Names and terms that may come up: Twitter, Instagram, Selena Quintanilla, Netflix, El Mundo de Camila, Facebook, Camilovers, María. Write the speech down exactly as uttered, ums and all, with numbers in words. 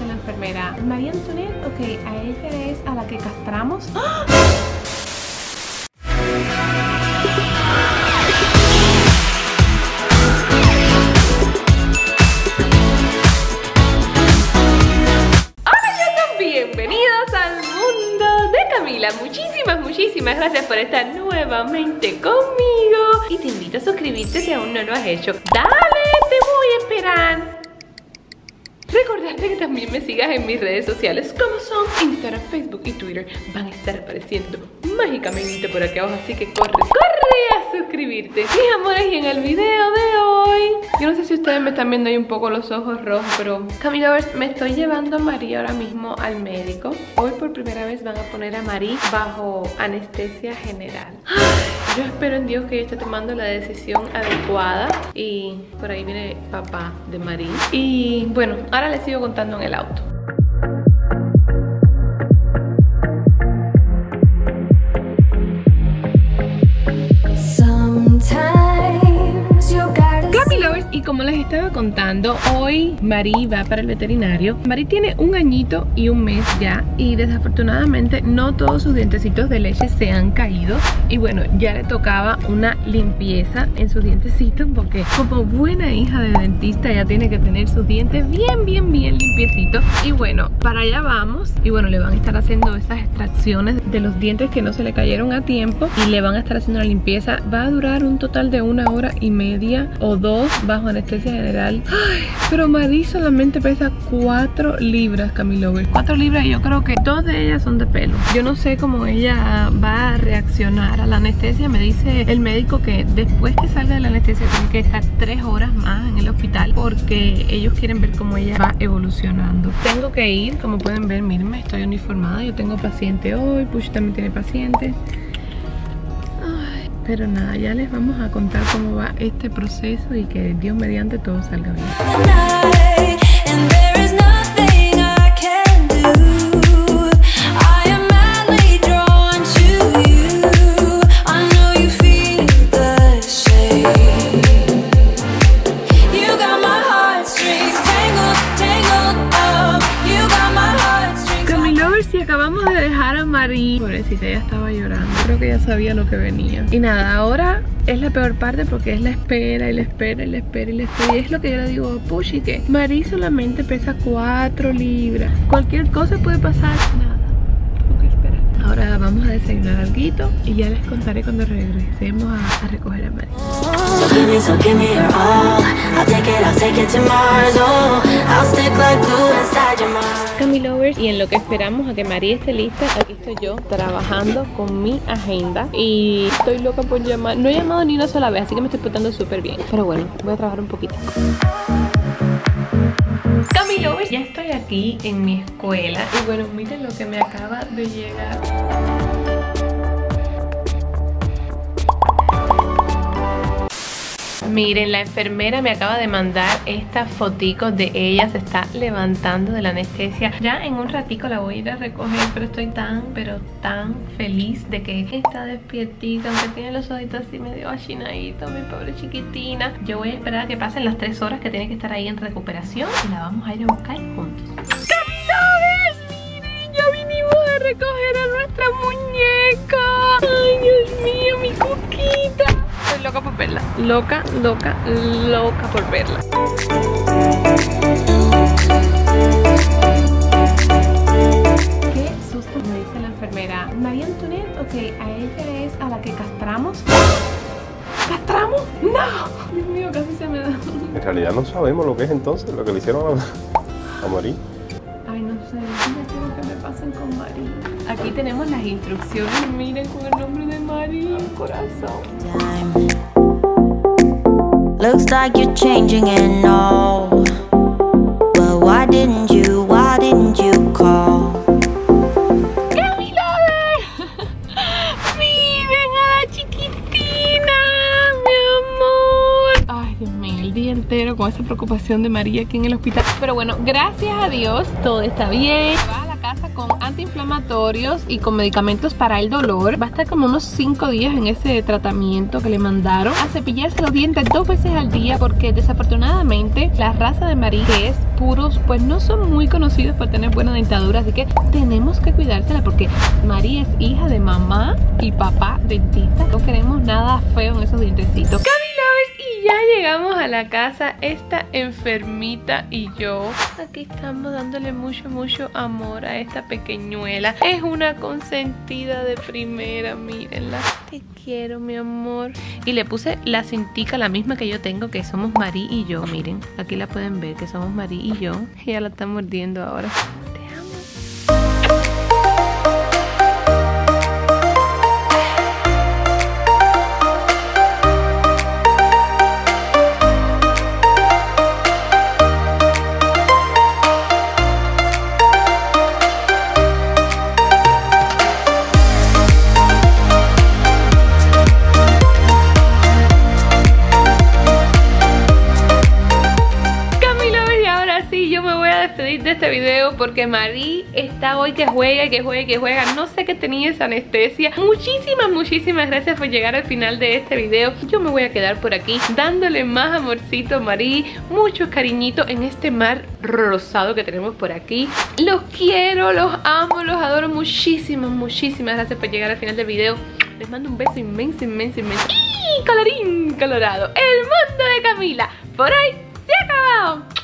dice la enfermera. María Antoinette, ok, a ella es a la que castramos. ¡Ah! Muchísimas, muchísimas gracias por estar nuevamente conmigo. Y te invito a suscribirte si aún no lo has hecho. ¡Dale! ¡Te voy a esperar! Recordarte que también me sigas en mis redes sociales, como son Instagram, Facebook y Twitter. Van a estar apareciendo mágicamente por acá abajo, así que corre, corre a suscribirte. Mis amores, y en el video de hoy, yo no sé si ustedes me están viendo ahí un poco los ojos rojos, pero Camilovers, me estoy llevando a María ahora mismo al médico. Hoy por primera vez van a poner a María bajo anestesia general. Yo espero en Dios que ella esté tomando la decisión adecuada. Y por ahí viene papá de María. Y bueno, ahora les sigo contando en el auto. Y como les estaba contando, hoy María va para el veterinario. María tiene un añito y un mes ya, y desafortunadamente no todos sus dientecitos de leche se han caído. Y bueno, ya le tocaba una limpieza en sus dientecitos, porque como buena hija de dentista ya tiene que tener sus dientes bien, bien, bien limpiecitos. Y bueno, para allá vamos. Y bueno, le van a estar haciendo esas extracciones de los dientes que no se le cayeron a tiempo, y le van a estar haciendo la limpieza. Va a durar un total de una hora y media o dos bajo anestesia general. Ay, pero María solamente pesa cuatro libras, Camilovers. cuatro libras, y yo creo que dos de ellas son de pelo. Yo no sé cómo ella va a reaccionar a la anestesia. Me dice el médico que después que salga de la anestesia tiene que estar tres horas más en el hospital, porque ellos quieren ver cómo ella va evolucionando. Tengo que ir, como pueden ver, miren, estoy uniformada. Yo tengo paciente hoy, Push también tiene paciente. Pero nada, ya les vamos a contar cómo va este proceso y que Dios mediante todo salga bien. Pobrecita, ella estaba llorando. Creo que ya sabía lo que venía. Y nada, ahora es la peor parte, porque es la espera y la espera y la espera y la espera. Y es lo que yo le digo a Pushi, que María solamente pesa cuatro libras. Cualquier cosa puede pasar. Nada, tengo que esperar. Ahora vamos a desayunar algo y ya les contaré cuando regresemos a, a recoger a María. Camilovers, y en lo que esperamos a que María esté lista, aquí estoy yo trabajando con mi agenda, y estoy loca por llamar. No he llamado ni una sola vez, así que me estoy portando súper bien, pero bueno, voy a trabajar un poquito. Camilovers, ya estoy aquí en mi escuela, y bueno, miren lo que me acaba de llegar. Miren, la enfermera me acaba de mandar estas foticos de ella. Se está levantando de la anestesia. Ya en un ratico la voy a ir a recoger, pero estoy tan, pero tan feliz de que está despiertita, aunque tiene los ojitos así medio achinaditos, mi pobre chiquitina. Yo voy a esperar a que pasen las tres horas que tiene que estar ahí en recuperación, y la vamos a ir a buscar juntos. ¡Camilovers! Miren, ya vinimos a recoger a nuestra muñeca. ¡Ay, Dios mío, mi coquita! Estoy loca por verla, loca, loca, loca por verla. Qué susto, me dice la enfermera. María Antoinette, ok, a ella es a la que castramos. ¿Castramos? ¡No! Dios mío, casi se me da. En realidad no sabemos lo que es entonces, lo que le hicieron a, a María. Ay, no sé, yo quiero que me pasen con María. Aquí tenemos las instrucciones, miren, con el nombre de María, corazón. Looks like you're changing and all. But why didn't you, why didn't you call? ¡Miren a la chiquitina, mi amor! Ay, Dios mío, el día entero con esa preocupación de María aquí en el hospital. Pero bueno, gracias a Dios, todo está bien. Va a la casa grasa con antiinflamatorios y con medicamentos para el dolor. Va a estar como unos cinco días en ese tratamiento que le mandaron. A cepillarse los dientes dos veces al día, porque desafortunadamente la raza de María, que es puros, pues no son muy conocidos por tener buena dentadura, así que tenemos que cuidársela, porque María es hija de mamá y papá dentista. No queremos nada feo en esos dientecitos. Y ya llegamos a la casa, esta enfermita y yo. Aquí estamos dándole mucho, mucho amor a esta pequeñuela. Es una consentida de primera, mírenla. Te quiero, mi amor. Y le puse la cintica, la misma que yo tengo, que somos Marí y yo, miren. Aquí la pueden ver, que somos Marí y yo. Ella la está mordiendo ahora. De este video, porque Marí está hoy que juega, que juega, que juega. No sé qué tenía esa anestesia. Muchísimas, muchísimas gracias por llegar al final de este video. Yo me voy a quedar por aquí dándole más amorcito a Marí, muchos cariñitos en este mar rosado que tenemos por aquí. Los quiero, los amo, los adoro. Muchísimas, muchísimas gracias por llegar al final del video. Les mando un beso inmenso, inmenso, inmenso. Y colorín colorado, el mundo de Camila por ahí se ha acabado.